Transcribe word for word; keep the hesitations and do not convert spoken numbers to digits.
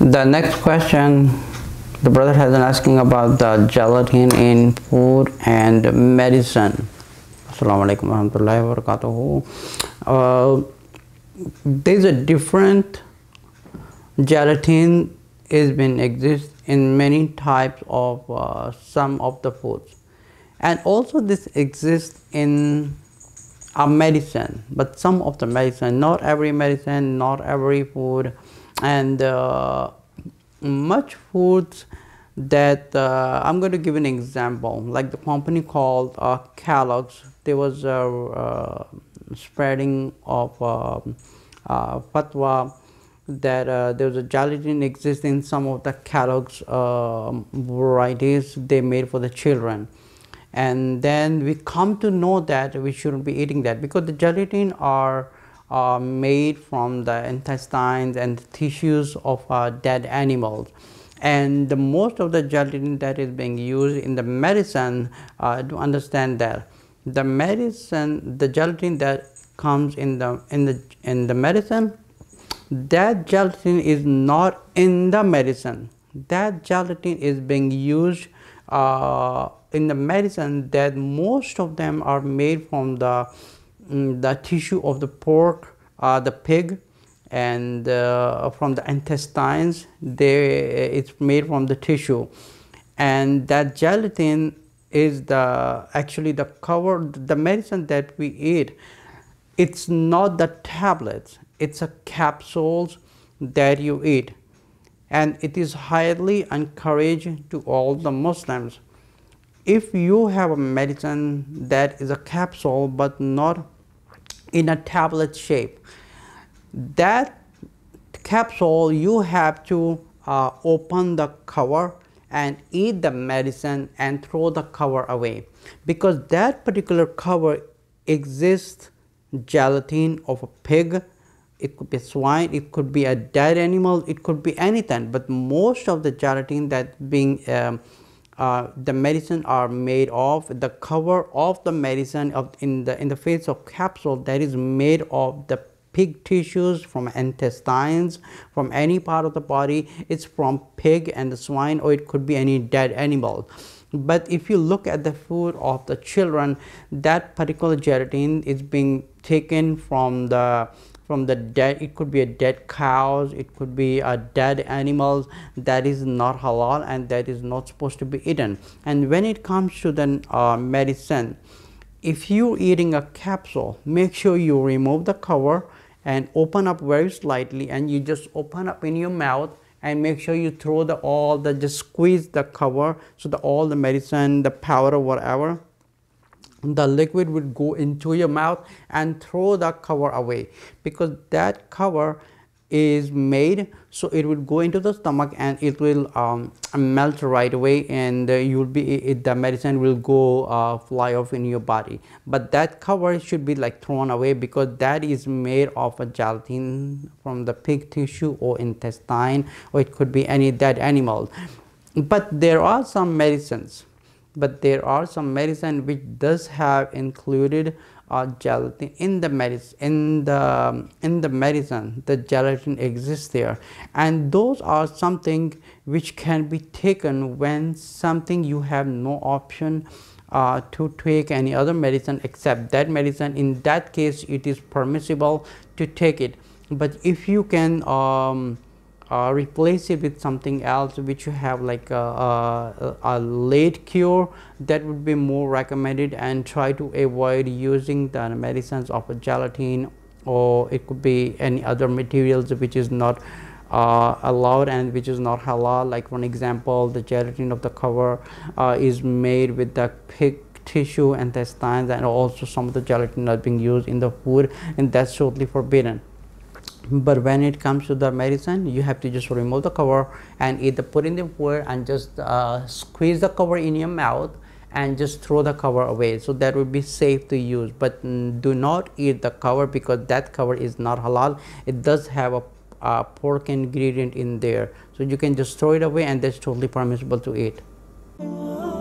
The next question the brother has been asking about the gelatin in food and medicine. Assalamu alaikum warahmatullahi wabarakatuh. Uh, there's a different gelatin is been exist in many types of uh, some of the foods, and also this exists in a medicine, but some of the medicine, not every medicine, not every food, and uh, much foods that uh, I'm going to give an example, like the company called uh, Kellogg's. There was a uh, spreading of uh, uh, fatwa that uh, there was a gelatin exists in some of the Kellogg's uh, varieties they made for the children, and then we come to know that we shouldn't be eating that because the gelatin are are made from the intestines and the tissues of uh, dead animals, and the most of the gelatin that is being used in the medicine, uh, to understand that the medicine, the gelatin that comes in the in the in the medicine, that gelatin is not in the medicine. That gelatin is being used uh, in the medicine that most of them are made from the the tissue of the pork, uh, the pig, and uh, from the intestines. They it's made from the tissue, and that gelatin is the actually the cover, the medicine that we eat. It's not the tablets, it's a capsules that you eat, and it is highly encouraged to all the Muslims. If you have a medicine that is a capsule but not in a tablet shape, that capsule you have to uh, open the cover and eat the medicine and throw the cover away, because that particular cover exists gelatin of a pig, it could be swine, it could be a dead animal, it could be anything, but most of the gelatin that being um, uh, the medicine are made of, the cover of the medicine of in the in the face of capsule that is made of the pig tissues, from intestines, from any part of the body. It's from pig and the swine, or it could be any dead animal. But if you look at the food of the children, that particular gelatin is being taken from the from the dead. It could be a dead cows, it could be a dead animals. That is not halal and that is not supposed to be eaten. And when it comes to the uh, medicine, if you eating a capsule, make sure you remove the cover and open up very slightly, and you just open up in your mouth and make sure you throw the all the just squeeze the cover, so the all the medicine, the powder, whatever, the liquid would go into your mouth, and throw the cover away, because that cover is made so it will go into the stomach and it will um, melt right away, and you'll be it, the medicine will go uh, fly off in your body. But that cover should be like thrown away, because that is made of a gelatin from the pig tissue or intestine, or it could be any dead animal. But there are some medicines but there are some medicine which does have included uh, gelatin in the medicine, in the in the medicine the gelatin exists there, and those are something which can be taken when something you have no option uh, to take any other medicine except that medicine. In that case it is permissible to take it, but if you can um, Uh, replace it with something else which you have, like a, a, a late cure, that would be more recommended, and try to avoid using the medicines of a gelatin, or it could be any other materials which is not uh, allowed and which is not halal. Like one example, the gelatin of the cover uh, is made with the pig tissue, intestines, and also some of the gelatin are being used in the food, and that's totally forbidden. But when it comes to the medicine, you have to just remove the cover and either put in the food and just uh, squeeze the cover in your mouth and just throw the cover away, so that would be safe to use. But mm, do not eat the cover, because that cover is not halal. It does have a, a pork ingredient in there, so you can just throw it away, and that's totally permissible to eat.